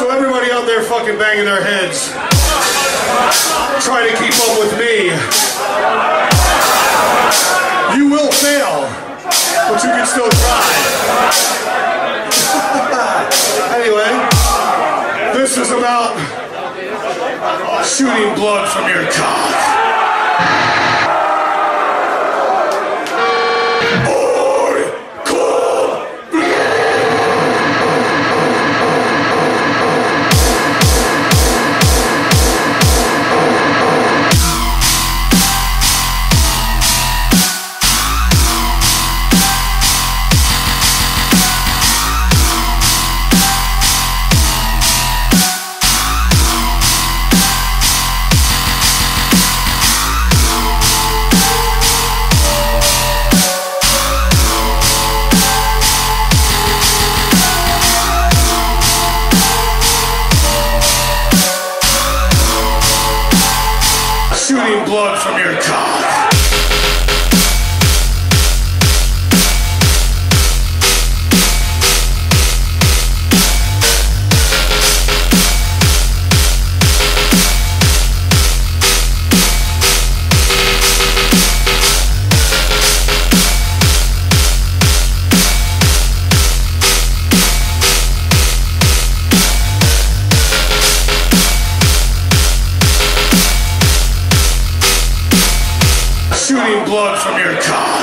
So everybody out there fucking banging their heads, trying to keep up with me, you will fail, but you can still try. Anyway, this is about shooting blood from your cock. Blood from your cock. Blood from your cock.